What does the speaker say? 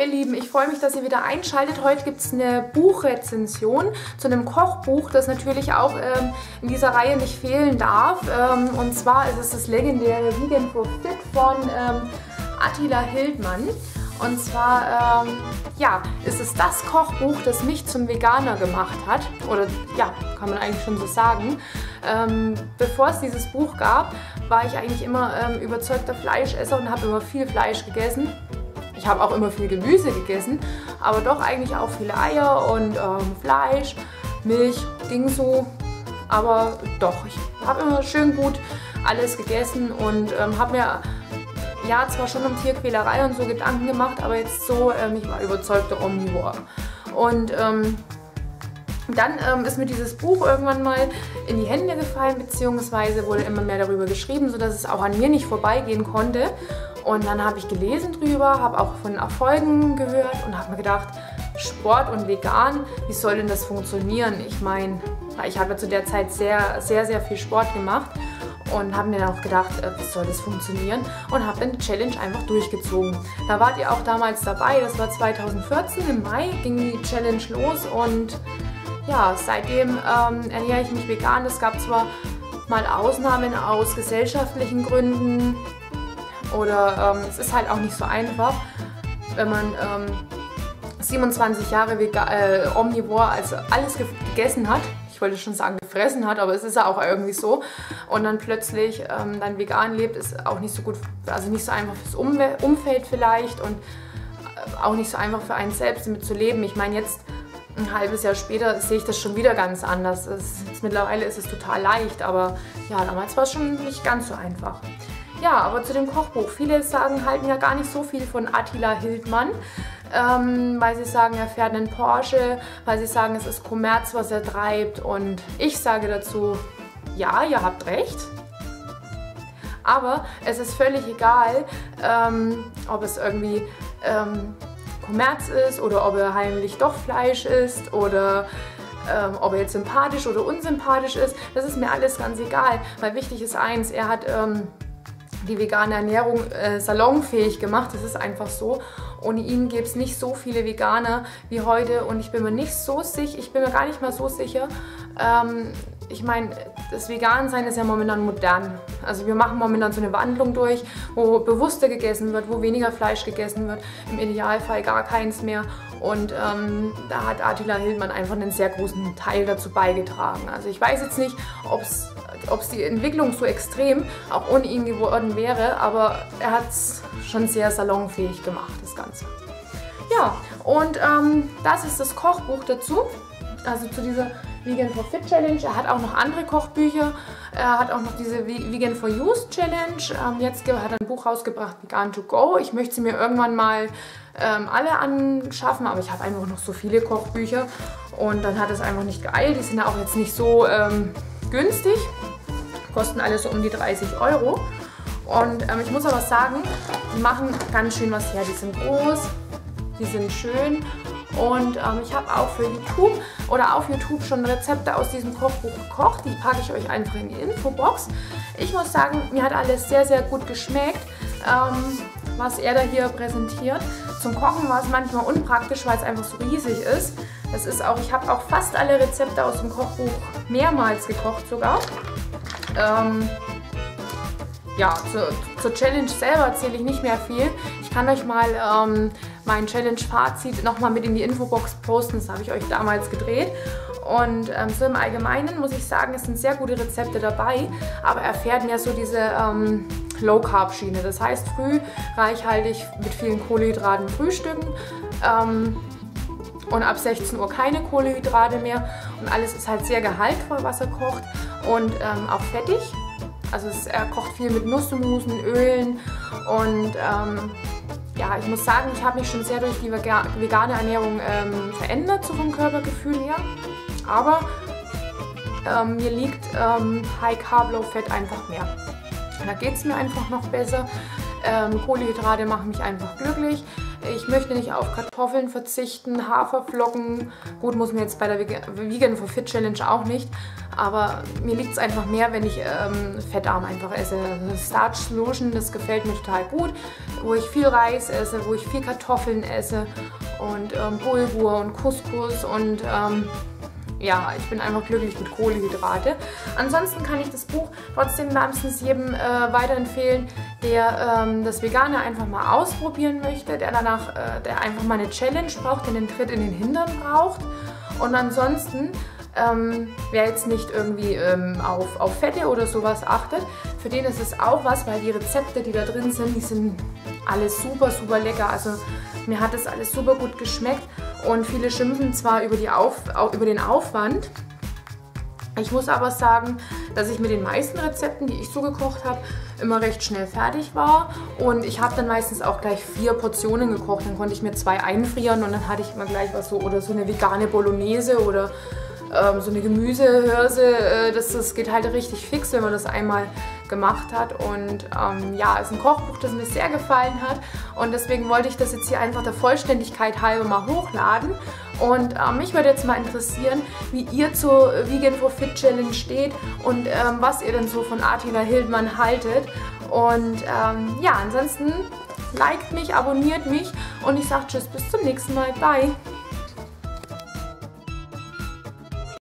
ihr Lieben, ich freue mich, dass ihr wieder einschaltet. Heute gibt es eine Buchrezension zu einem Kochbuch, das natürlich auch in dieser Reihe nicht fehlen darf. Und zwar ist es das legendäre Vegan for Fit von Attila Hildmann. Und zwar ja, ist es das Kochbuch, das mich zum Veganer gemacht hat. Oder ja, kann man eigentlich schon so sagen. Bevor es dieses Buch gab, war ich eigentlich immer überzeugter Fleischesser und habe immer viel Fleisch gegessen. Ich habe auch immer viel Gemüse gegessen, aber doch eigentlich auch viele Eier und Fleisch, Milch, ging so. Aber doch, ich habe immer schön gut alles gegessen und habe mir ja zwar schon um Tierquälerei und so Gedanken gemacht, aber jetzt so, ich war überzeugter Omnivore. Und dann ist mir dieses Buch irgendwann mal in die Hände gefallen, beziehungsweise wurde immer mehr darüber geschrieben, sodass es auch an mir nicht vorbeigehen konnte. Und dann habe ich gelesen drüber, habe auch von Erfolgen gehört und habe mir gedacht, Sport und vegan, wie soll denn das funktionieren? Ich meine, ich habe ja zu der Zeit sehr viel Sport gemacht und habe mir dann auch gedacht, wie soll das funktionieren? Und habe dann die Challenge einfach durchgezogen. Da wart ihr auch damals dabei, das war 2014, im Mai ging die Challenge los und ja, seitdem ernähre ich mich vegan. Es gab zwar mal Ausnahmen aus gesellschaftlichen Gründen, oder es ist halt auch nicht so einfach, wenn man 27 Jahre omnivor, also alles gegessen hat. Ich wollte schon sagen gefressen hat, aber es ist ja auch irgendwie so. Und dann plötzlich dann vegan lebt, ist auch nicht so gut, also nicht so einfach fürs Umfeld vielleicht und auch nicht so einfach für einen selbst damit zu leben. Ich meine, jetzt ein halbes Jahr später sehe ich das schon wieder ganz anders. Mittlerweile ist es total leicht, aber ja, damals war es schon nicht ganz so einfach. Ja, aber zu dem Kochbuch. Viele sagen, halten ja gar nicht so viel von Attila Hildmann, weil sie sagen, er fährt einen Porsche, weil sie sagen, es ist Kommerz, was er treibt. Und ich sage dazu, ja, ihr habt recht. Aber es ist völlig egal, ob es irgendwie Kommerz ist oder ob er heimlich doch Fleisch isst oder ob er jetzt sympathisch oder unsympathisch ist. Das ist mir alles ganz egal, weil wichtig ist eins, er hat die vegane Ernährung salonfähig gemacht, das ist einfach so. Ohne ihn gäbe es nicht so viele Veganer wie heute und ich bin mir nicht so sicher, ich bin mir gar nicht mal so sicher. Ich meine, das Vegansein ist ja momentan modern. Also wir machen momentan so eine Wandlung durch, wo bewusster gegessen wird, wo weniger Fleisch gegessen wird, im Idealfall gar keins mehr. Und da hat Attila Hildmann einfach einen sehr großen Teil dazu beigetragen. Also ich weiß jetzt nicht, ob die Entwicklung so extrem auch ohne ihn geworden wäre, aber er hat es schon sehr salonfähig gemacht, das Ganze. Ja, und das ist das Kochbuch dazu, also zu dieser Vegan for Fit Challenge. Er hat auch noch andere Kochbücher, er hat auch noch diese Vegan for Use Challenge, jetzt hat er ein Buch rausgebracht, Vegan to Go. Ich möchte sie mir irgendwann mal alle anschaffen, aber ich habe einfach noch so viele Kochbücher und dann hat es einfach nicht geeilt. Die sind ja auch jetzt nicht so günstig, kosten alle so um die 30 €. Und ich muss aber sagen, die machen ganz schön was her. Die sind groß, die sind schön. Und ich habe auch für YouTube oder auf YouTube schon Rezepte aus diesem Kochbuch gekocht. Die packe ich euch einfach in die Infobox. Ich muss sagen, mir hat alles sehr gut geschmeckt, was er da hier präsentiert. Zum Kochen war es manchmal unpraktisch, weil es einfach so riesig ist. Das ist auch, ich habe auch fast alle Rezepte aus dem Kochbuch mehrmals gekocht sogar. Ja, zur Challenge selber erzähle ich nicht mehr viel. Ich kann euch mal mein Challenge-Fazit nochmal mit in die Infobox posten. Das habe ich euch damals gedreht. Und so im Allgemeinen muss ich sagen, es sind sehr gute Rezepte dabei. Aber er fährt mehr so diese Low-Carb-Schiene. Das heißt, früh reichhaltig mit vielen Kohlenhydraten frühstücken. Und ab 16 Uhr keine Kohlenhydrate mehr. Und alles ist halt sehr gehaltvoll, was er kocht. Und auch fettig. Also er kocht viel mit Nussmusen, Ölen und ja, ich muss sagen, ich habe mich schon sehr durch die vegane Ernährung verändert, so vom Körpergefühl her. Aber mir liegt High Carb, Low Fat einfach mehr. Da geht es mir einfach noch besser. Kohlenhydrate machen mich einfach glücklich. Ich möchte nicht auf Kartoffeln verzichten, Haferflocken. Gut, muss mir jetzt bei der Vegan for Fit Challenge auch nicht. Aber mir liegt es einfach mehr, wenn ich fettarm einfach esse. Starch-Lotion, das gefällt mir total gut. Wo ich viel Reis esse, wo ich viel Kartoffeln esse. Und Bulgur und Couscous und... ja, ich bin einfach glücklich mit Kohlenhydrate. Ansonsten kann ich das Buch trotzdem wärmstens jedem weiterempfehlen, der das Vegane einfach mal ausprobieren möchte, der danach, der einfach mal eine Challenge braucht, der einen Tritt in den Hintern braucht. Und ansonsten, wer jetzt nicht irgendwie auf Fette oder sowas achtet, für den ist es auch was, weil die Rezepte, die da drin sind, die sind alle super, super lecker. Also mir hat das alles super gut geschmeckt. Und viele schimpfen zwar über den Aufwand, ich muss aber sagen, dass ich mit den meisten Rezepten, die ich so gekocht habe, immer recht schnell fertig war. Und ich habe dann meistens auch gleich 4 Portionen gekocht, dann konnte ich mir 2 einfrieren und dann hatte ich immer gleich was so, oder so eine vegane Bolognese oder so eine Gemüsehörse. Das geht halt richtig fix, wenn man das einmal gemacht hat. Und ja, ist ein Kochbuch, das mir sehr gefallen hat. Und deswegen wollte ich das jetzt hier einfach der Vollständigkeit halber mal hochladen. Und mich würde jetzt mal interessieren, wie ihr zur Vegan for Fit Challenge steht und was ihr denn so von Attila Hildmann haltet. Und ja, ansonsten liked mich, abonniert mich und ich sage tschüss, bis zum nächsten Mal. Bye!